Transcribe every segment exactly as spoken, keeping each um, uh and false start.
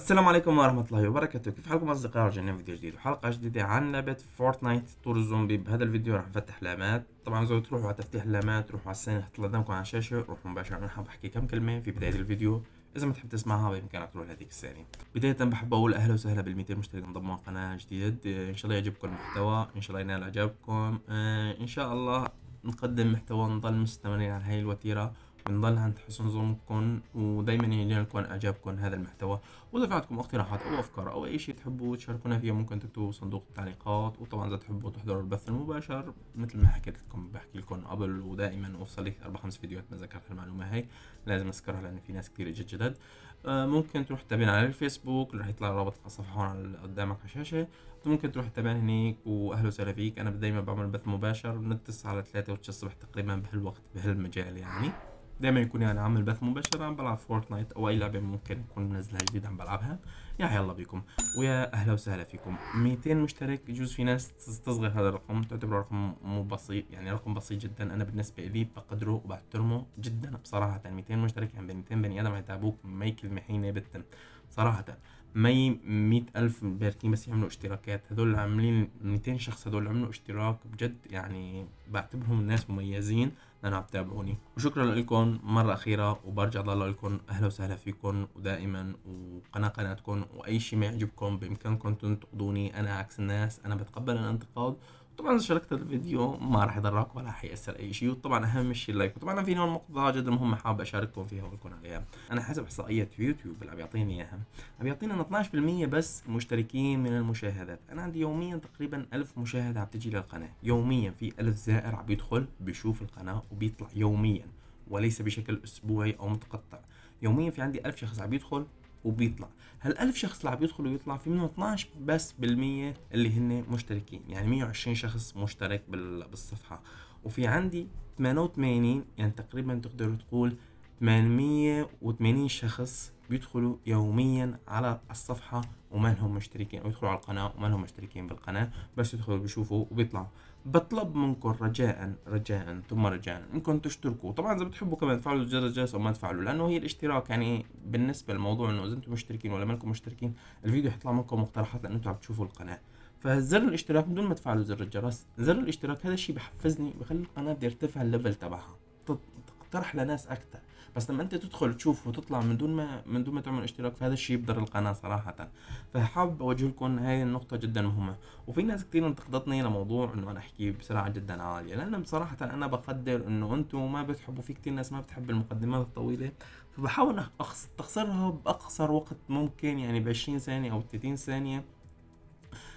السلام عليكم ورحمة الله وبركاته. كيف حالكم أصدقائي؟ رجعنا فيديو جديد وحلقة جديدة عن لعبة فورتنايت طور الزومبي. بهذا الفيديو راح نفتح لامات. طبعا زي تروحوا على تفتيح اللامات تروحوا على السنة تطلع قدامكم على الشاشة، روحوا مباشرة منها. بحكي كم كلمة في بداية الفيديو، إذا ما تحب تسمعها بإمكانك تروح لهذيك الثانية. بداية بحب أقول أهلا وسهلا بالمئتين مشترك انضموا قناة جديد، إن شاء الله يعجبكم المحتوى، إن شاء الله ينال إعجابكم، إن شاء الله نقدم محتوى نضل مستمرين على هاي الوتيرة بنضل عند حسن ظنكم، ودائما يجيلكم اعجابكم هذا المحتوى. واذا في عندكم اقتراحات او افكار او اي شيء تحبوا تشاركونا فيه ممكن تكتبوا صندوق التعليقات. وطبعا اذا تحبوا تحضروا البث المباشر مثل ما حكيت لكم بحكي لكم قبل، ودائما اوصل لي اربع خمس فيديوهات ما ذكرت المعلومه هاي لازم اذكرها لان في ناس كثير اجت جدد. ممكن تروح تتابعنا على الفيسبوك، راح يطلع رابط الصفحه هون قدامك على الشاشه، ممكن تروح تتابعني هنيك. واهلا وسهلا فيك. انا دائما بعمل بث مباشر من تسعة ل ثلاثة وتسعة الصبح تقريبا بهالوقت بهالمجال، يعني دائما يكون يعني عامل بث مباشر عم بلعب فورتنايت او اي لعبه ممكن يكون منزلها جديد عم بلعبها. يا حيالله بيكم ويا اهلا وسهلا فيكم. مئتين مشترك يجوز في ناس تستصغر هذا الرقم، تعتبره رقم مو بسيط، يعني رقم بسيط جدا. انا بالنسبه لي بقدره وبحترمه جدا بصراحه. مئتين مشترك يعني مئتين بني ادم هيتعبوك ما يكلمه حينه بتن صراحه. مي مئة ألف باركين بس يعملوا اشتراكات، هذول عاملين مئتين شخص، هذول عملوا اشتراك بجد يعني بعتبرهم ناس مميزين لأنه عم تابعوني. وشكرا لكم مرة أخيرة، وبرجع ضل لكم أهلا وسهلا فيكم ودائما وقناة قناتكم. وأي شيء ما يعجبكم بإمكانكم تنتقدوني، أنا عكس الناس أنا بتقبل الانتقاد. طبعا اذا شاركت الفيديو ما راح يضرك ولا حيأثر اي شيء، وطبعا اهم شيء اللايك. وطبعا في هون نقطه جدا مهمه حابب اشارككم فيها واقول عليها. انا حسب احصائيه يوتيوب اللي عم يعطيني اياها عم يعطينا اثناعش بالمية بس مشتركين من المشاهدات. انا عندي يوميا تقريبا ألف مشاهده عم تجي للقناه، يوميا في ألف زائر عم يدخل بيشوف القناه وبيطلع يوميا، وليس بشكل اسبوعي او متقطع. يوميا في عندي ألف شخص عم يدخل وبيطلع. هالألف شخص اللي عم يدخل ويطلع في منهم اثناعش بس بالمية اللي هن مشتركين، يعني مئة وعشرين شخص مشترك بالصفحة. وفي عندي ثمانية وثمانين يعني تقريبا تقدروا تقول ثمانمئة وثمانين شخص بيدخلوا يوميا على الصفحة وما لهم مشتركين، او يدخلوا على القناة وما لهم مشتركين بالقناة، بس يدخلوا بيشوفوا وبيطلعوا. بطلب منكم رجاء رجاء ثم رجاء انكم تشتركوا. طبعا اذا بتحبوا كمان تفعلوا زر الجرس او ما تفعلوا، لانه هي الاشتراك يعني بالنسبة للموضوع انه اذا انتم مشتركين ولا ما لكم مشتركين الفيديو حيطلع منكم مقترحات لان انتم عم تشوفوا القناة. فزر الاشتراك بدون ما تفعلوا زر الجرس، زر الاشتراك هذا الشيء بحفزني بخلي القناة بدي ارتفع الليفل تبعها، تقترح لناس اكثر. بس لما انت تدخل تشوف وتطلع من دون ما من دون ما تعمل اشتراك فهذا الشيء يبدر القناه صراحه. فحابب اوجه لكم هاي النقطه جدا مهمه. وفي ناس كثير انتقدتني لموضوع انه انا احكي بسرعه جدا عاليه، لان بصراحه انا بقدر انه انتم ما بتحبوا، في كثير ناس ما بتحب المقدمات الطويله، فبحاول اختصرها باقصر وقت ممكن، يعني ب عشرين ثانيه او ثلاثين ثانيه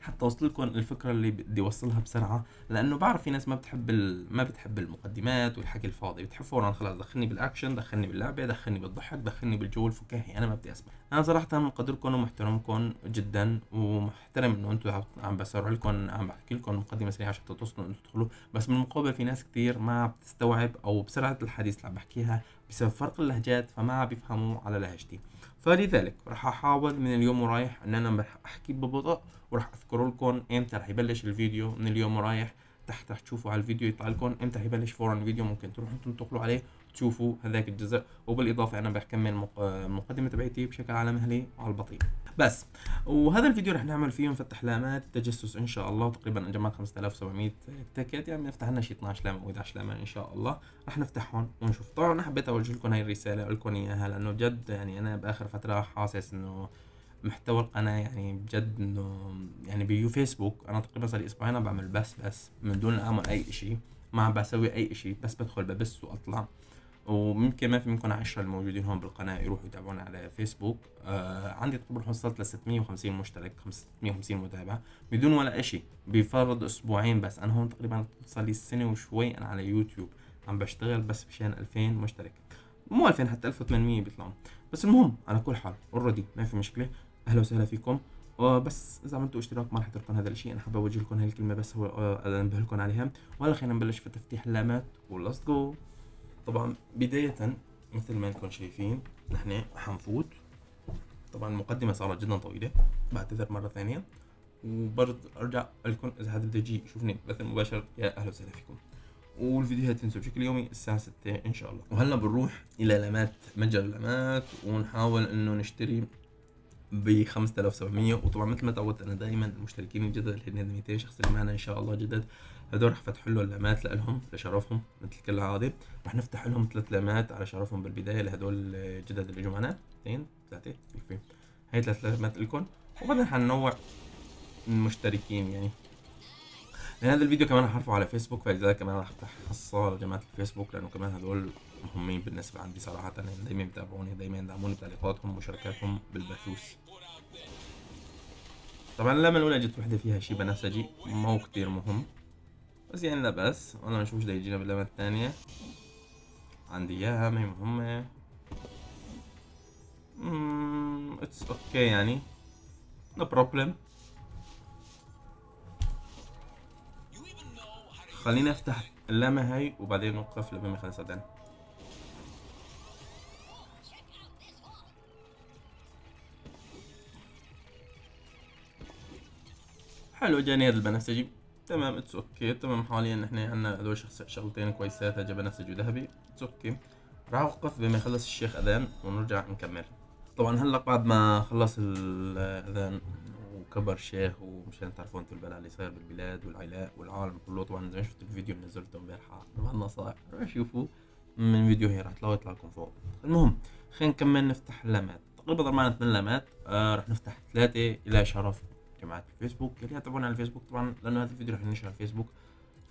حتى اوصل لكم الفكره اللي بدي اوصلها بسرعه. لانه بعرف في ناس ما بتحب ما بتحب المقدمات والحكي الفاضي، بتحب فورا خلاص دخلني بالاكشن، دخلني باللعبه، دخلني بالضحك، دخلني بالجو الفكاهي. انا ما بدي اسمع. انا صراحه مقدركم ومحترمكم جدا، ومحترم انه انتم عم بسرع لكم عم بحكي لكم مقدمه سريعه عشان توصلوا انتم تدخلوا. بس من المقابل في ناس كثير ما عم تستوعب، او بسرعه الحديث اللي عم بحكيها بسبب فرق اللهجات فما عم بيفهموا على لهجتي. فلذلك راح احاول من اليوم ورايح ان انا راح احكي ببطء، وراح اذكر لكم امتى راح يبلش الفيديو. من اليوم ورايح تحت راح تشوفوا على الفيديو يطلع لكم امتى راح يبلش فورا الفيديو، ممكن تروحوا تنتقلوا عليه تشوفوا هذاك الجزء. وبالاضافه انا بكمل المقدمه تبعتي بشكل على مهلي وعلى البطيء بس. وهذا الفيديو رح نعمل فيه نفتح لامات تجسس ان شاء الله. تقريبا جمعت خمسة آلاف وسبعمئة تاكيت، يعني نفتح لنا شي اثناعش لامه او احدعش لامه ان شاء الله رح نفتحهم ونشوف. طبعا انا حبيت اوجه لكم هاي الرساله اقول لكم اياها، لانه جد يعني انا باخر فتره حاسس انه محتوى القناه يعني بجد انه يعني بيو فيسبوك. انا تقريبا صار لي اسبوعين عم بعمل بس بس من دون اعمل اي شيء، ما عم بسوي اي شيء، بس بدخل ببس واطلع. وممكن ما في منكم عشرة الموجودين هون بالقناه يروحوا يتابعونا على فيسبوك. آه عندي تقريبا وصلت ل ستمئة وخمسين مشترك، خمسمئة وخمسين متابع بدون ولا شيء بفرض اسبوعين بس. انا هون تقريبا صار لي سنه وشوي انا على يوتيوب عم بشتغل بس مشان ألفين مشترك، مو ألفين حتى ألف وثمانمئة بيطلعوا. بس المهم على كل حال اوريدي ما في مشكله. اهلا وسهلا فيكم. بس اذا عملتوا اشتراك ما راح يضركم هذا الشيء. انا حابب اوجه لكم هاي الكلمه بس هو انبه لكم عليها. وهلا خلينا نبلش في تفتيح اللامات وليتس جو. طبعا بداية مثل ما انكم شايفين نحن حنفوت. طبعا المقدمة صارت جدا طويلة بعتذر مرة ثانية، وبرضه ارجع لكم اذا حد بده يجي يشوفني بث مباشر يا اهلا وسهلا فيكم. والفيديوهات تنزل بشكل يومي الساعة ستة ان شاء الله. وهلا بنروح الى لامات متجر اللامات، ونحاول انه نشتري ب خمسة آلاف وسبعمية. وطبعا مثل ما اتعودت انا دايما المشتركين الجدد اللي هن مئتين شخص اللي معنا ان شاء الله جدد، هدول رح افتح لهم لعمات لهم لشرفهم مثل كالعاده. رح نفتح لهم ثلاث لعمات على شرفهم بالبدايه لهدول الجدد اللي اجوا معنا، اثنين ثلاثه يكفي. هي ثلاث لعمات لكم وبعدين حننوع المشتركين يعني، لان هذا الفيديو كمان حرفه على فيسبوك، فلذلك كمان راح افتح حصه لجماعه الفيسبوك لانه كمان هدول مهمين بالنسبه عندي صراحه، دايما بيتابعوني دايما يدعموني بتعليقاتهم ومشاركاتهم بالبثوث. طبعا لما الاولى جت وحده فيها شيء بنفسجي مو كتير مهم بس يعني لا بأس، وانا بنشوف ايش بده يجينا باللعبه الثانيه. عندي اياها ما هي مهمه، اممم اتس اوكي يعني نو بروبلم. خليني افتح اللمة هاي وبعدين نوقف لما يخلص عدنا. حلو جاني هذا البنفسجي، تمام اتس اوكي تمام. حاليا نحن عندنا هذول شغلتين كويسات، هجا بنفسجي وذهبي اتس اوكي. راح اوقف بما يخلص الشيخ اذان ونرجع نكمل. طبعا هلا بعد ما خلص الاذان وكبر شيخ ومشان تعرفوا انتوا البلاء اللي صاير بالبلاد والعلاء والعالم كله، طبعا زي ما شفتوا الفيديو اللي نزلته امبارح عن النصائح روحوا شوفوه من فيديو هي راح تلاقوا يطلع لكم فوق. المهم خلينا نكمل نفتح لمات، تقريبا ضل معنا ثمان لمات. آه رح نفتح ثلاثه الى شرف جماعه الفيسبوك اللي يتابعونا على الفيسبوك، طبعا لانه هذا الفيديو رح ننشره على الفيسبوك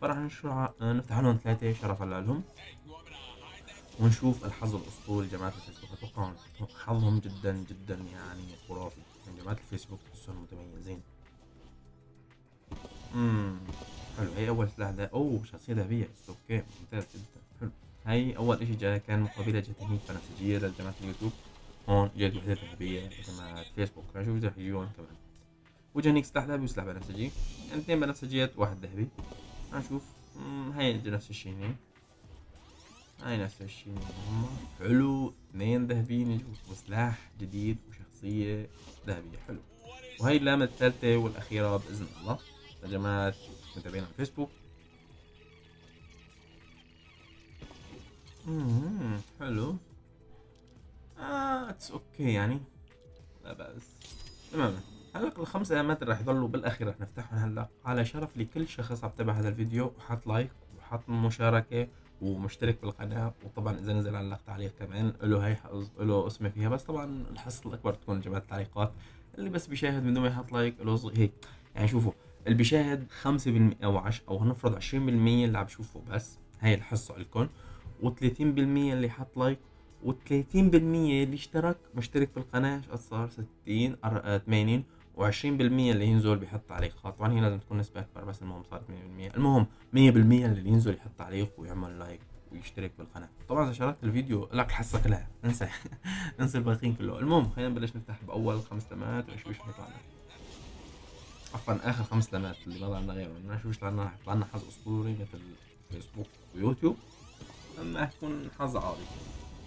فراح نشرح نفتح لهم ثلاثه شرفا لهم ونشوف الحظ الاسطوري جماعه الفيسبوك. اتوقع حظهم جدا جدا يعني خرافي من جماعه الفيسبوك، تحسهم متميزين. اممم حلو. هي اول سلاح ده اوه شخصيه ذهبيه اوكي ممتاز جدا حلو. هي اول اشي جاي كان مقابله جتني بنفسجيه لجماعه اليوتيوب، هون جت وحده ذهبيه جماعه الفيسبوك نشوف اذا يجون كمان. وجانيك سلاح ذهبي وسلاح بنفسجي، يعني اثنين بنفسجيات واحد ذهبي. هنشوف هي نفس الشيء هنا، هاي نفس الشيء حلو. اثنين ذهبيين يجوا وسلاح جديد وشخصية ذهبية حلو. وهي اللامة الثالثة والأخيرة بإذن الله لجماعة متابعين على الفيسبوك. اممم حلو. آه اتس اوكي يعني لا بأس تماما. هلا الخمس علامات اللي راح يضلوا بالأخير راح نفتحهم هلا على شرف لكل شخص عم يتابع هذا الفيديو وحط لايك وحط مشاركة ومشترك بالقناه، وطبعا اذا نزل علق تعليق كمان له هي حظ له اسمه فيها. بس طبعا الحص الاكبر تكون جماعه التعليقات اللي بس بيشاهد من دون ما يحط لايك له هيك يعني. شوفوا اللي بيشاهد خمسة بالمية او عشرة او هنفرض عشرين بالمية اللي عم بشوفه بس هي الحصه لكم، و30% اللي حط لايك و30% اللي اشترك مشترك بالقناه قد صار ستين ثمانين، وعشرين بالمية اللي ينزل بيحط تعليقات. طبعا هي لازم تكون نسبة أكبر بس المهم صارت مية بالمية. المهم مية بالمية اللي ينزل يحط تعليق ويعمل لايك ويشترك بالقناة. طبعا إذا شاركت الفيديو لك الحصة كلها انسى انسى الباقيين كله. المهم خلينا نبلش نفتح بأول خمس لمات ونشوف ايش حيطلع لنا. عفوا آخر خمس لمات اللي ما طلعنا غيرهم، نشوف ايش طلع لنا. حيطلع لنا حظ أسطوري مثل فيسبوك ويوتيوب، أما حيكون حظ عادي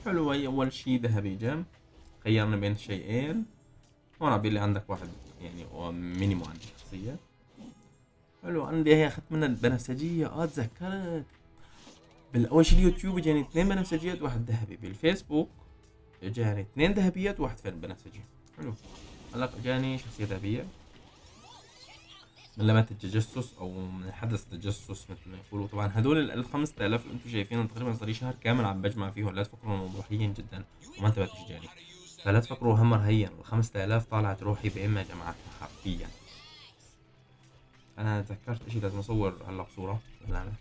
حلو. هي أول شيء ذهبي جيم، خيرنا بين شيئين. هون عم بيقول لي عندك واحد يعني مينيمو عندي شخصية حلو. عندي هي اخذت منها البنفسجية، اه تذكرت بالاول شي اليوتيوب اجاني اثنين بنفسجيات واحد ذهبي، بالفيسبوك اجاني اثنين ذهبيات واحد فين بنفسجي حلو. هلا اجاني شخصية ذهبية من لمات التجسس او من حدث تجسس مثل ما يقولوا. طبعا هدول ال خمسة آلاف اللي انتم شايفينهم تقريبا صار لي شهر كامل عم بجمع فيهم، لا تفكروا انهم روحيين جدا وما انتبهتش جاني، فلا تفكروا هم رهيا. الخمسة آلاف طالعت روحي بإما جماعتها حرفيا. أنا تذكرت إشي لازم أصور هلا بصورة باللعبة.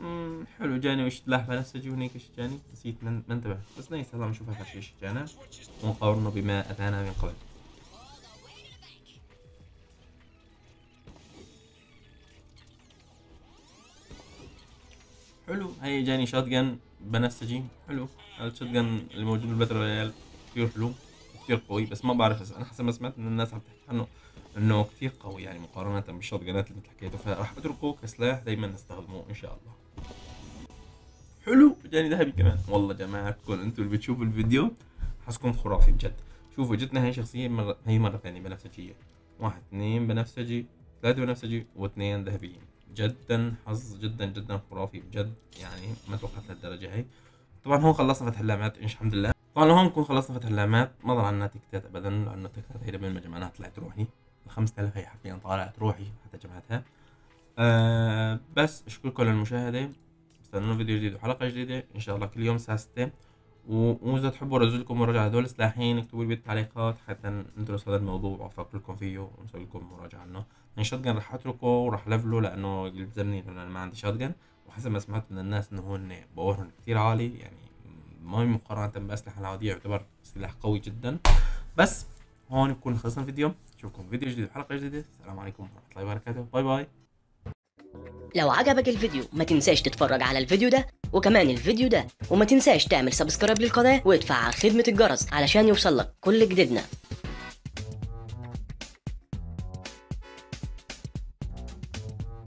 اممم حلو. جاني وش سلاح بنفسجي وهنيك إيش جاني؟ نسيت ما انتبهت، بس نايس. هلا بنشوف آخر شي إيش جانا ونقارنه بما أتانا من قبل. حلو. هي جاني شاتجن بنفسجي حلو. الشاتجن اللي موجود بالباتل رويال كثير حلو وكثير قوي، بس ما بعرف انا حسب ما سمعت ان الناس عم تحكي عنه انه كثير قوي يعني مقارنه بالشاتجنات اللي مثل حكيته، فراح اتركه كسلاح دائما نستخدمه ان شاء الله. حلو. جاني ذهبي كمان. والله جماعه كلكم انتم اللي بتشوفوا الفيديو حسكم خرافي بجد. شوفوا جتنا هي شخصيه مر... هي مره ثانيه بنفسجيه، واحد اثنين بنفسجي ثلاثه بنفسجي واثنين ذهبيين. جدا حظ جدا جدا خرافي بجد يعني ما توقعت لهالدرجه هي. طبعا هون خلصنا فتح اللعبات الحمد لله. طبعا لهون نكون خلصنا فتح اللعبات. ما ضل عنا تكتات ابدا، لانه التكتات هي لما جمعناها طلعت روحي. الخمسة آلاف هي حرفيا طلعت روحي حتى جمعتها. أه بس اشكركم للمشاهده، استنونا فيديو جديد وحلقه جديده ان شاء الله كل يوم الساعه ستة. وإذا تحبوا رجولكم مراجعة هدول سلاحين اكتبوا لي بالتعليقات حتى ندرس هذا الموضوع وافكر لكم فيه ونسوي لكم مراجعة عنه. يعني شوتجن رح اتركه وراح لفله لانه يلزمني لانه انا ما عندي شوتجن، وحسب ما سمعت من الناس انه هن باورهم كثير عالي، يعني ما مقارنة بالاسلحة العادية يعتبر سلاح قوي جدا. بس هون بكون خلصنا الفيديو، نشوفكم فيديو جديد وحلقة جديدة. السلام عليكم ورحمة الله وبركاته، باي باي. لو عجبك الفيديو ما تنساش تتفرج على الفيديو ده وكمان الفيديو ده، وما تنساش تعمل سبسكرايب للقناة وتفعل خدمة الجرس علشان يوصلك كل جديدنا.